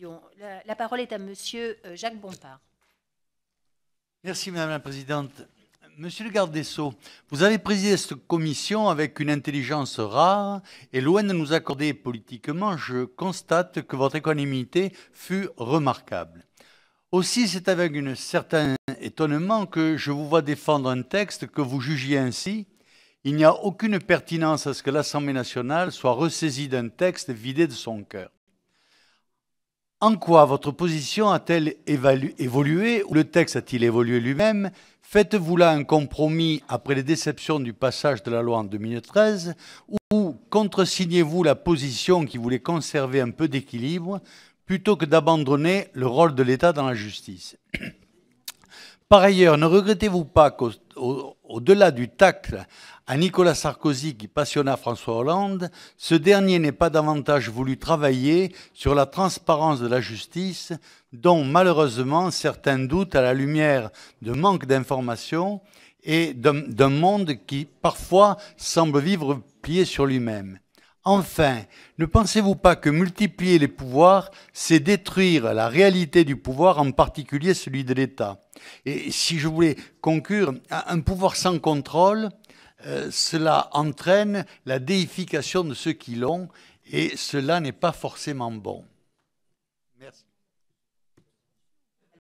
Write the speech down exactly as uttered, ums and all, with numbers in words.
millions. La, la parole est à Monsieur Jacques Bompard. Merci Madame la Présidente. Monsieur le garde des Sceaux, vous avez présidé cette commission avec une intelligence rare et loin de nous accorder politiquement, je constate que votre équanimité fut remarquable. Aussi, c'est avec un certain étonnement que je vous vois défendre un texte que vous jugiez ainsi. Il n'y a aucune pertinence à ce que l'Assemblée nationale soit ressaisie d'un texte vidé de son cœur. En quoi votre position a-t-elle évolué ou le texte a-t-il évolué lui-même? Faites-vous là un compromis après les déceptions du passage de la loi en deux mille treize ou contresignez-vous la position qui voulait conserver un peu d'équilibre plutôt que d'abandonner le rôle de l'État dans la justice? Par ailleurs, ne regrettez-vous pas qu'au-delà du tacle à Nicolas Sarkozy qui passionna François Hollande, ce dernier n'ait pas davantage voulu travailler sur la transparence de la justice, dont malheureusement certains doutent à la lumière de manque d'informations et d'un monde qui parfois semble vivre plié sur lui-même. Enfin, ne pensez-vous pas que multiplier les pouvoirs, c'est détruire la réalité du pouvoir, en particulier celui de l'État? Et si je voulais conclure, un pouvoir sans contrôle, euh, cela entraîne la déification de ceux qui l'ont, et cela n'est pas forcément bon. Merci.